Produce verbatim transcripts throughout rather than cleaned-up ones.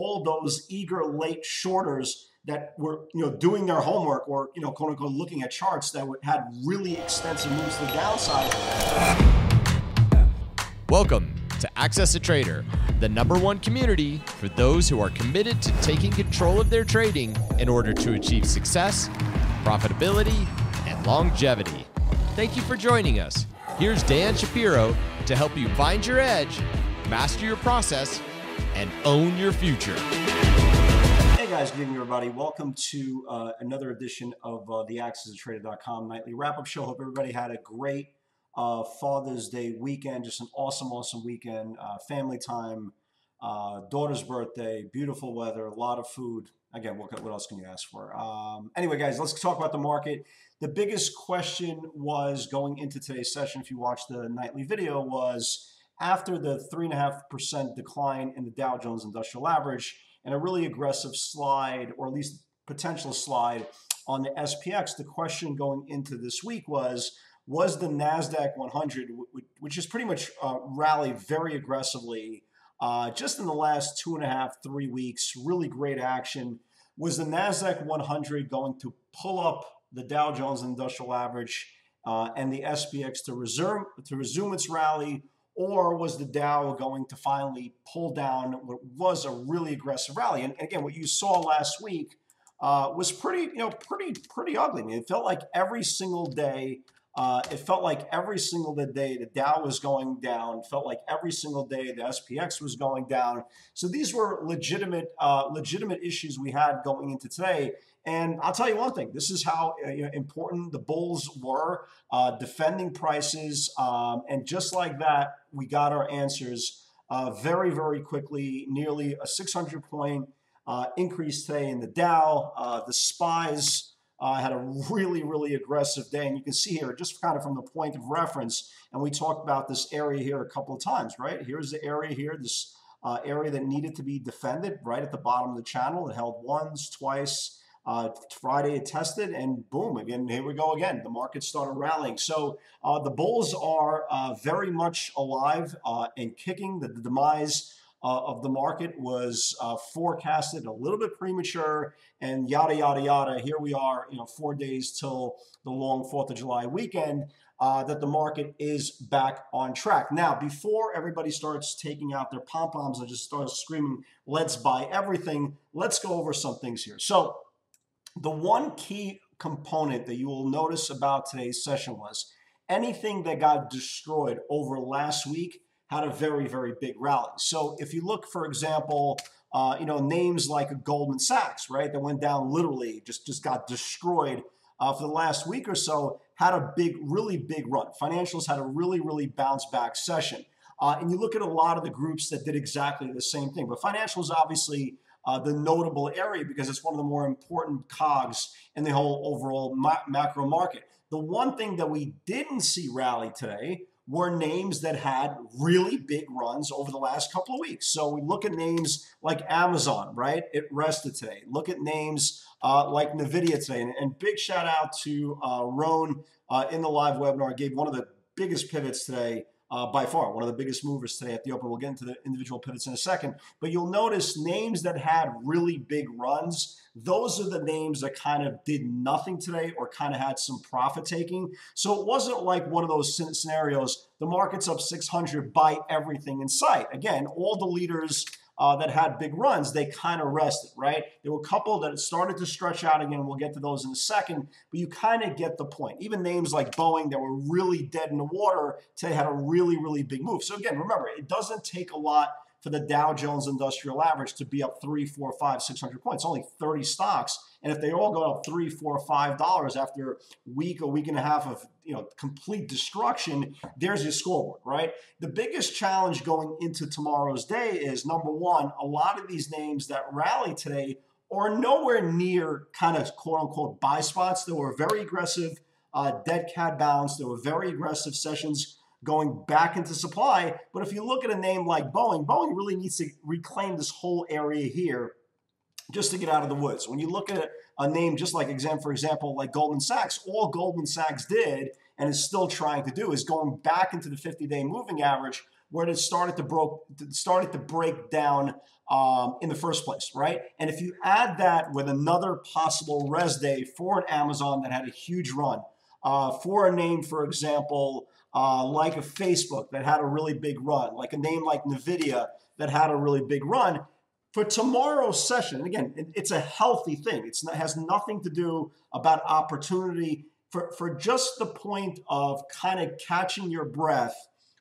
all those eager late shorters that were, you know, doing their homework or, you know, quote unquote, looking at charts that had really extensive moves to the downside. Welcome to Access a Trader, the number one community for those who are committed to taking control of their trading in order to achieve success, profitability, and longevity. Thank you for joining us. Here's Dan Shapiro to help you find your edge, master your process, and own your future. Hey guys, good evening everybody. Welcome to uh, another edition of uh, the access a trader dot com nightly wrap-up show. Hope everybody had a great uh, Father's Day weekend, just an awesome, awesome weekend. Uh, family time, uh, daughter's birthday, beautiful weather, a lot of food. Again, what, what else can you ask for? Um, anyway, guys, let's talk about the market. The biggest question was going into today's session, if you watched the nightly video, was after the three point five percent decline in the Dow Jones Industrial Average, and a really aggressive slide, or at least potential slide, on the S P X. The question going into this week was, was the NASDAQ one hundred, which has pretty much uh, rallied very aggressively uh, just in the last two and a half, three weeks, really great action. Was the NASDAQ one hundred going to pull up the Dow Jones Industrial Average uh, and the S P X to, reserve, to resume its rally? Or was the Dow going to finally pull down what was a really aggressive rally? And again, what you saw last week uh, was pretty, you know, pretty, pretty ugly. I mean, it felt like every single day, uh, it felt like every single day the Dow was going down. It felt like every single day the S P X was going down. So these were legitimate, uh, legitimate issues we had going into today. And I'll tell you one thing, this is how you know, important the bulls were, uh, defending prices. Um, and just like that, we got our answers uh, very, very quickly, nearly a six hundred point uh, increase today in the Dow. Uh, the S P Ys uh, had a really, really aggressive day. And you can see here, just kind of from the point of reference, and we talked about this area here a couple of times, right? Here's the area here, this uh, area that needed to be defended right at the bottom of the channel. It held once, twice. Uh, Friday it tested, and boom, again, here we go again. The market started rallying. So uh, the bulls are uh, very much alive uh, and kicking. The, the demise uh, of the market was uh, forecasted a little bit premature, and yada, yada, yada. Here we are, you know, four days till the long fourth of July weekend, uh, that the market is back on track. Now, before everybody starts taking out their pom-poms and just starts screaming, let's buy everything, let's go over some things here. So the one key component that you will notice about today's session was anything that got destroyed over last week had a very, very big rally. So if you look, for example, uh, you know, names like Goldman Sachs, right, that went down literally, just, just got destroyed uh, for the last week or so, had a big, really big run. Financials had a really, really bounce back session. Uh, and you look at a lot of the groups that did exactly the same thing. But financials obviously Uh, the notable area because it's one of the more important cogs in the whole overall ma macro market. The one thing that we didn't see rally today were names that had really big runs over the last couple of weeks. So we look at names like Amazon, right? It rested today. Look at names uh, like NVIDIA today. And, and big shout out to uh, Roan uh, in the live webinar, gave one of the biggest pivots today. Uh, by far, one of the biggest movers today at the open. We'll get into the individual pivots in a second. But you'll notice names that had really big runs, those are the names that kind of did nothing today or kind of had some profit taking. So it wasn't like one of those scenarios, the market's up six hundred, buy everything in sight. Again, all the leaders uh, that had big runs, they kind of rested, right? There were a couple that started to stretch out again. We'll get to those in a second, but you kind of get the point. Even names like Boeing that were really dead in the water today had a really, really big move. So again, remember, it doesn't take a lot for the Dow Jones Industrial Average to be up three, four, five, six hundred points. Only thirty stocks, and if they all go up three, four, five dollars after a week, a week and a half of you know complete destruction, there's your scoreboard, right? The biggest challenge going into tomorrow's day is number one: a lot of these names that rally today are nowhere near kind of quote unquote buy spots. There were very aggressive uh, dead cat bounds. There were very aggressive sessions going back into supply. But if you look at a name like Boeing, Boeing really needs to reclaim this whole area here just to get out of the woods. When you look at a name just like, for example, like Goldman Sachs, all Goldman Sachs did and is still trying to do is going back into the fifty-day moving average, where it started to broke started to break down um, in the first place, right? And if you add that with another possible res day for an Amazon that had a huge run, uh, for a name, for example, uh, like a Facebook that had a really big run, like a name like NVIDIA that had a really big run, for tomorrow's session, and again, it, it's a healthy thing. It's not, has nothing to do about opportunity. For, for just the point of kind of catching your breath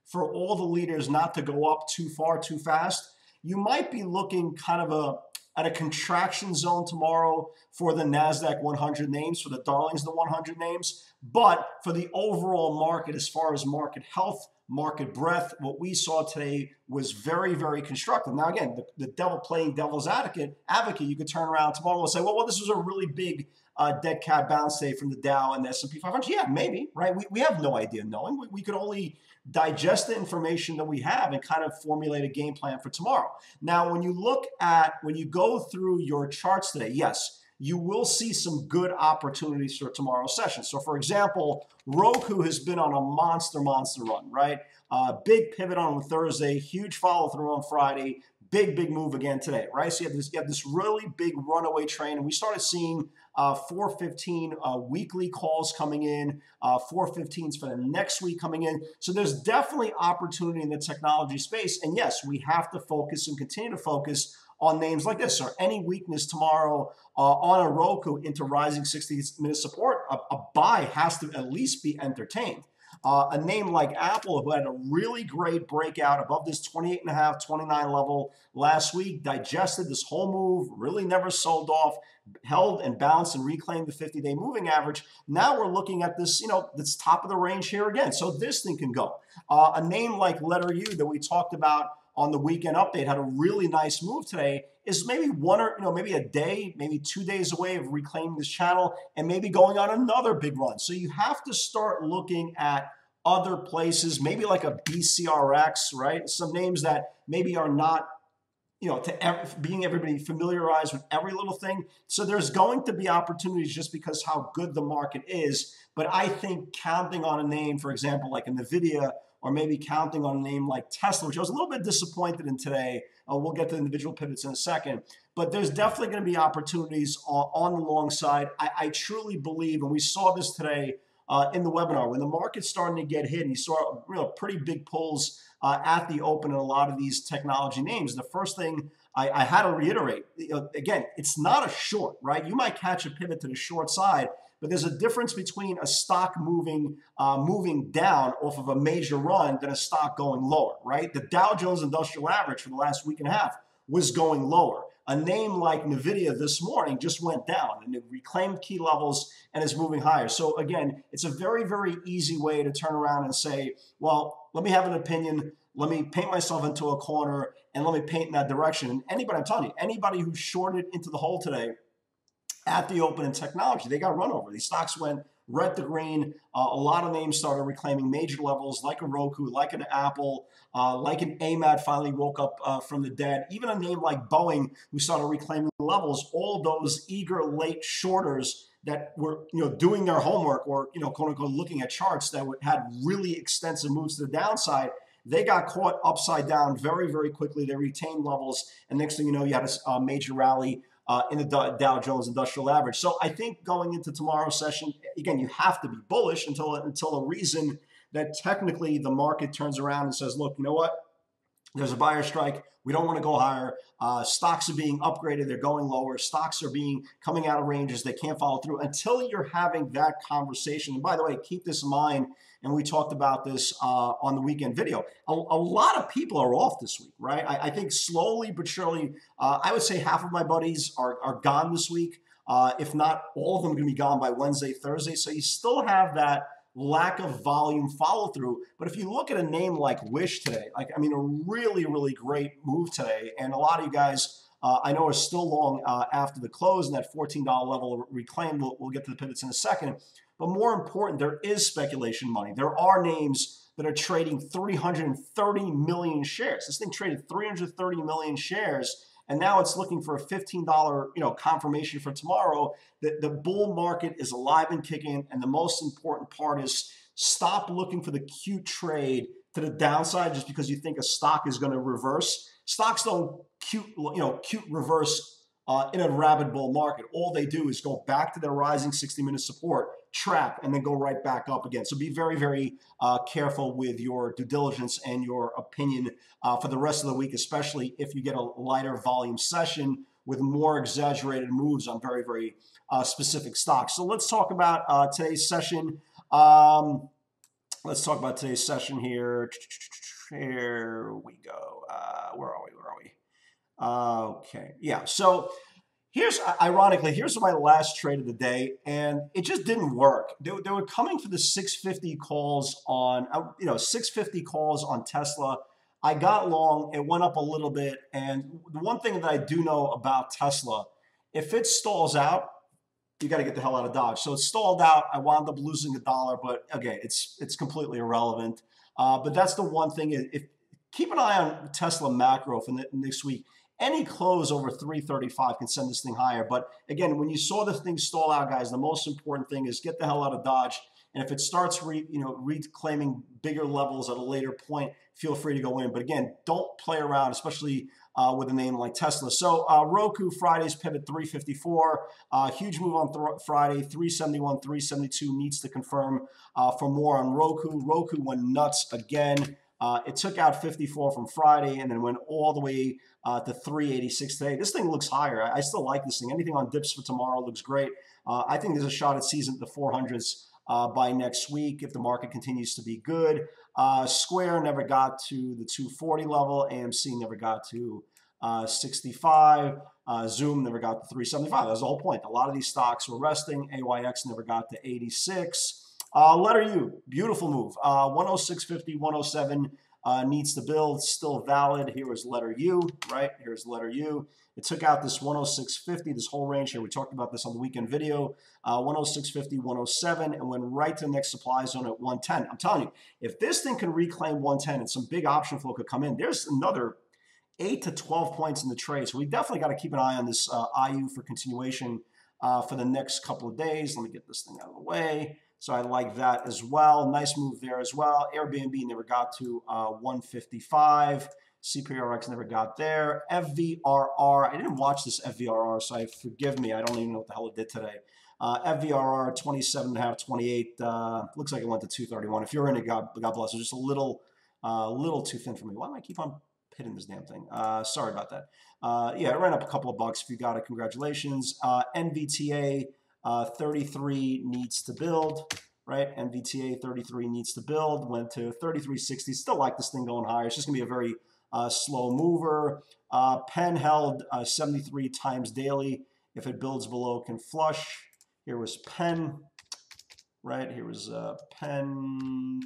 for all the leaders not to go up too far too fast, you might be looking kind of a at a contraction zone tomorrow for the NASDAQ one hundred names, for the darlings, the one hundred names. But for the overall market, as far as market health, market breadth, what we saw today was very, very constructive. Now, again, the, the devil playing devil's advocate, advocate, you could turn around tomorrow and say, well, well, this was a really big Uh, dead cat bounce day from the Dow and the S and P five hundred. Yeah, maybe, right? We, we have no idea knowing. We, we could only digest the information that we have and kind of formulate a game plan for tomorrow. Now, when you look at, when you go through your charts today, yes, you will see some good opportunities for tomorrow's session. So, for example, Roku has been on a monster, monster run, right? Uh, big pivot on Thursday, huge follow-through on Friday, big, big move again today, right? So you have this, you have this really big runaway train, and we started seeing Uh, four fifteen uh, weekly calls coming in, uh, four fifteens for the next week coming in. So there's definitely opportunity in the technology space. And yes, we have to focus and continue to focus on names like this, or any weakness tomorrow uh, on a Roku into rising sixty minute support, a, a buy has to at least be entertained. Uh, a name like Apple, who had a really great breakout above this twenty-eight and a half, twenty-nine level last week, digested this whole move, really never sold off, held and bounced and reclaimed the fifty day moving average. Now we're looking at this, you know, this top of the range here again. So this thing can go. Uh, a name like letter U that we talked about on the weekend update had a really nice move today, is maybe one or, you know, maybe a day, maybe two days away of reclaiming this channel and maybe going on another big run. So you have to start looking at other places, maybe like a B C R X, right? Some names that maybe are not, you know, to ev- being everybody familiarized with every little thing. So there's going to be opportunities just because how good the market is. But I think counting on a name, for example, like an NVIDIA, or maybe counting on a name like Tesla, which I was a little bit disappointed in today. Uh, we'll get to individual pivots in a second. But there's definitely going to be opportunities on, on the long side. I, I truly believe, and we saw this today uh, in the webinar, when the market's starting to get hit, and you saw you know, pretty big pulls uh, at the open in a lot of these technology names. The first thing I, I had to reiterate, you know, again, it's not a short, right? You might catch a pivot to the short side, but there's a difference between a stock moving uh, moving down off of a major run than a stock going lower, right? The Dow Jones Industrial Average for the last week and a half was going lower. A name like NVIDIA this morning just went down and it reclaimed key levels and is moving higher. So again, it's a very, very easy way to turn around and say, well, let me have an opinion. Let me paint myself into a corner and let me paint in that direction. And anybody, I'm telling you, anybody who shorted into the hole today at the open in technology, they got run over. These stocks went red to green. Uh, a lot of names started reclaiming major levels, like a Roku, like an Apple, uh, like an A M A T finally woke up uh, from the dead. Even a name like Boeing, who started reclaiming levels. All those eager late shorters that were, you know, doing their homework or, you know, quote unquote, looking at charts that would, had really extensive moves to the downside. They got caught upside down very, very quickly. They retained levels, and next thing you know, you had a, a major rally Uh, in the Dow Jones Industrial Average. So I think going into tomorrow's session, again, you have to be bullish until, until a reason that technically the market turns around and says, look, you know what? There's a buyer strike. We don't want to go higher. Uh, stocks are being upgraded. They're going lower. Stocks are being coming out of ranges. They can't follow through until you're having that conversation. And by the way, keep this in mind. And we talked about this uh, on the weekend video. A, a lot of people are off this week, right? I, I think slowly but surely, uh, I would say half of my buddies are, are gone this week. Uh, if not, all of them are going to be gone by Wednesday, Thursday. So you still have that lack of volume follow through. But if you look at a name like Wish today, like, I mean, a really, really great move today. And a lot of you guys, uh, I know, are still long uh, after the close and that fourteen dollar level reclaim. We'll, we'll get to the pivots in a second. But more important, there is speculation money. There are names that are trading three hundred thirty million shares. This thing traded three hundred thirty million shares, and now it's looking for a fifteen dollar, you know, confirmation for tomorrow. The, the bull market is alive and kicking, and the most important part is stop looking for the cute trade to the downside just because you think a stock is going to reverse. Stocks don't cute, you know, cute reverse uh, in a rabid bull market. All they do is go back to their rising sixty minute support, trap, and then go right back up again. So be very, very uh, careful with your due diligence and your opinion uh, for the rest of the week, especially if you get a lighter volume session with more exaggerated moves on very, very uh, specific stocks. So let's talk about uh, today's session. Um, let's talk about today's session here. Here we go. Uh, where are we? Where are we? Uh, okay. Yeah. So here's, ironically, here's my last trade of the day, and it just didn't work. They, they were coming for the six fifty calls on, you know, six fifty calls on Tesla. I got long, it went up a little bit, and the one thing that I do know about Tesla, if it stalls out, you got to get the hell out of Dodge. So it stalled out, I wound up losing a dollar, but okay, it's it's completely irrelevant. Uh, but that's the one thing, if keep an eye on Tesla macro for next week. Any close over three thirty-five can send this thing higher, but again, when you saw the thing stall out, guys, the most important thing is get the hell out of Dodge. And if it starts re, you know, reclaiming bigger levels at a later point, feel free to go in. But again, don't play around, especially uh, with a name like Tesla. So uh, Roku, Friday's pivot three fifty-four. Uh, huge move on th Friday, three seventy-one, three seventy-two needs to confirm uh, for more on Roku. Roku went nuts again. Uh, it took out fifty-four from Friday and then went all the way uh, to three eighty-six today. This thing looks higher. I, I still like this thing. Anything on dips for tomorrow looks great. Uh, I think there's a shot at season at the four hundreds. Uh, by next week if the market continues to be good. Uh, Square never got to the two forty level. A M C never got to uh, sixty-five. Uh, Zoom never got to three seventy-five. That's the whole point. A lot of these stocks were resting. A Y X never got to eighty-six. Uh, letter U, beautiful move. Uh, one oh six fifty, one oh seven uh, needs to build. Still valid. Here is letter U, right? Here's letter U. It took out this one oh six fifty, this whole range here. We talked about this on the weekend video, uh, one oh six fifty, one oh seven, and went right to the next supply zone at one ten. I'm telling you, if this thing can reclaim one ten and some big option flow could come in, there's another eight to twelve points in the trade. So we definitely got to keep an eye on this uh, I U for continuation uh, for the next couple of days. Let me get this thing out of the way. So I like that as well. Nice move there as well. Airbnb never got to uh, one fifty-five. C P R X never got there. F V R R, I didn't watch this F V R R, so I, forgive me, I don't even know what the hell it did today. Uh, F V R R, twenty-seven and a half, twenty-eight, uh, looks like it went to two thirty-one. If you're in it, God, God bless. It's just a little, uh, little too thin for me. Why do I keep on hitting this damn thing? Uh, sorry about that. Uh, yeah, it ran up a couple of bucks. If you got it, congratulations. Uh, N V T A, uh, thirty-three needs to build. Right, N V T A, thirty-three needs to build. Went to thirty-three sixty. Still like this thing going higher. It's just gonna be a very Uh, slow mover. Uh, Penn held uh, seventy-three times daily. If it builds below, can flush. Here was Penn, right? Here was uh, Penn,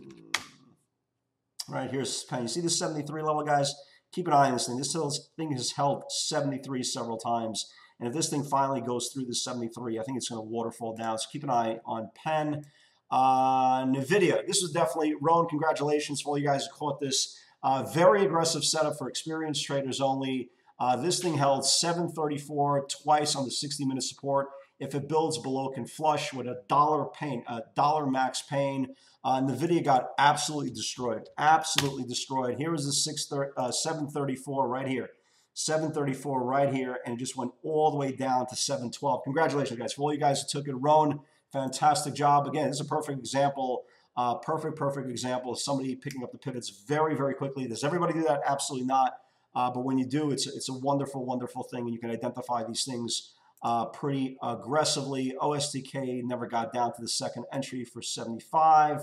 right? Here's Penn. You see the seventy-three level, guys? Keep an eye on this thing. This thing has held seventy-three several times. And if this thing finally goes through the seventy-three, I think it's going to waterfall down. So keep an eye on Penn. Uh, NVIDIA. This was definitely, Roan, congratulations for all you guys who caught this. Uh, very aggressive setup for experienced traders only. Uh, this thing held seven thirty-four twice on the sixty minute support. If it builds below, can flush with a dollar pain, a dollar max pain. Uh, NVIDIA got absolutely destroyed, absolutely destroyed. Here was the six thirty, uh, seven thirty-four right here, seven thirty-four right here, and it just went all the way down to seven twelve. Congratulations, guys, for all you guys who took it. Roan, fantastic job. Again, this is a perfect example. Uh, perfect, perfect example of somebody picking up the pivots very, very quickly. Does everybody do that? Absolutely not. Uh, but when you do, it's, it's a wonderful, wonderful thing. And you can identify these things uh, pretty aggressively. O S D K never got down to the second entry for seventy-five.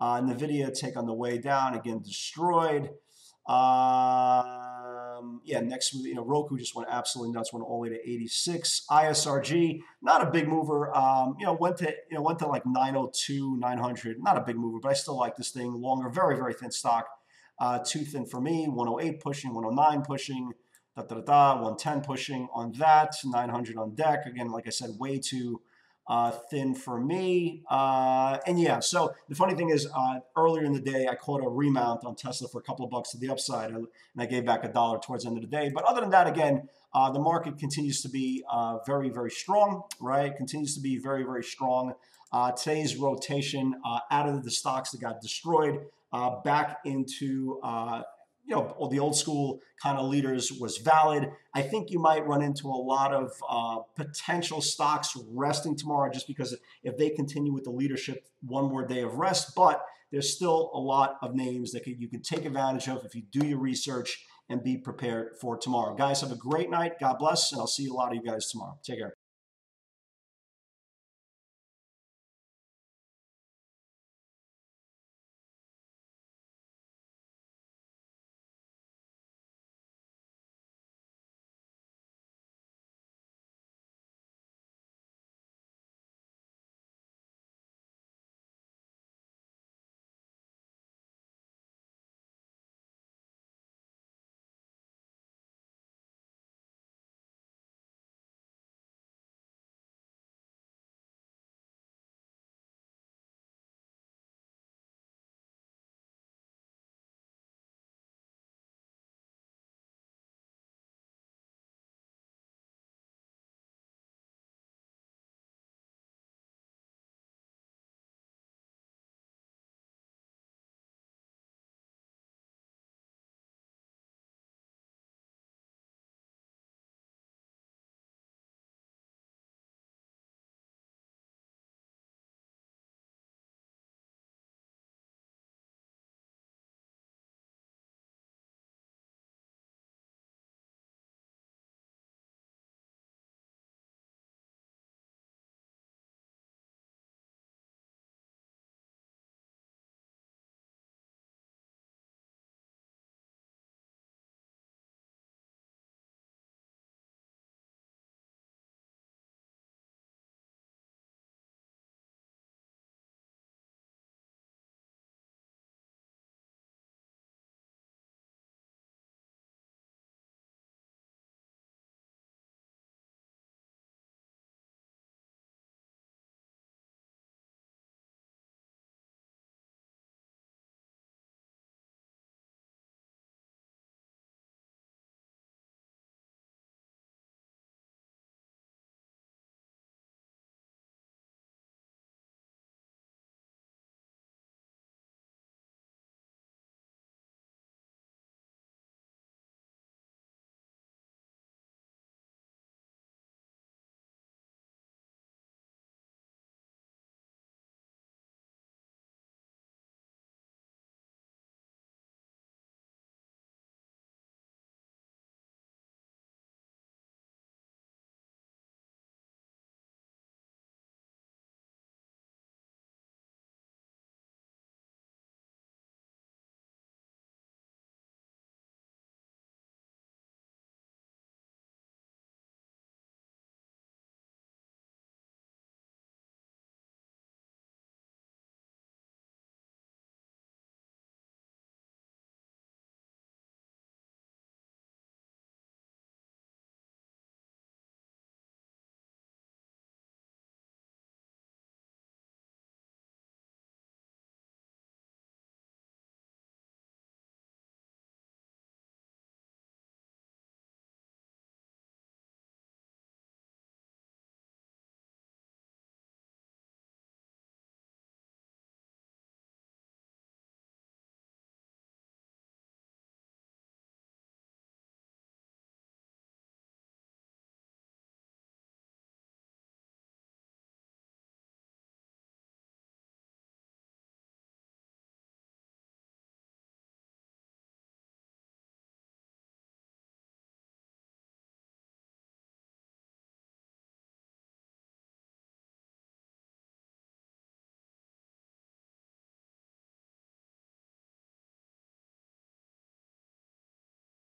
Uh, NVIDIA take on the way down. Again, destroyed. Um, yeah, next, you know, Roku just went absolutely nuts, went all the way to eighty-six. I S R G, not a big mover. Um, you know, went to, you know, went to like nine oh two, nine hundred, not a big mover, but I still like this thing longer, very, very thin stock, uh, too thin for me. one oh eight pushing, one oh nine pushing, da, da, da, da, one ten pushing on that, nine hundred on deck. Again, like I said, way too, uh, thin for me. Uh, and yeah, so the funny thing is, uh, earlier in the day, I caught a remount on Tesla for a couple of bucks to the upside, and I gave back a dollar towards the end of the day. But other than that, again, uh, the market continues to be, uh, very, very strong, right? Continues to be very, very strong. Uh, today's rotation, uh, out of the stocks that got destroyed, uh, back into uh, you know, the old school kind of leaders was valid. I think you might run into a lot of uh, potential stocks resting tomorrow just because if they continue with the leadership, one more day of rest. But there's still a lot of names that you can take advantage of if you do your research and be prepared for tomorrow. Guys, have a great night. God bless, and I'll see a lot of you guys tomorrow. Take care.